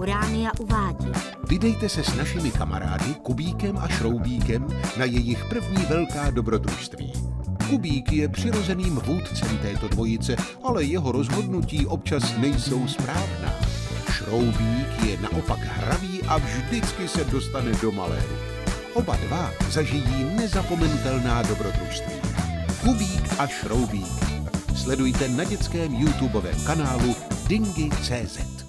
Uránia uvádí. Vydejte se s našimi kamarády Kubíkem a Šroubíkem na jejich první velká dobrodružství. Kubík je přirozeným vůdcem této dvojice, ale jeho rozhodnutí občas nejsou správná. Šroubík je naopak hravý a vždycky se dostane do maléru. Oba dva zažijí nezapomenutelná dobrodružství. Kubík a Šroubík. Sledujte na dětském YouTubeovém kanálu Dingy.cz.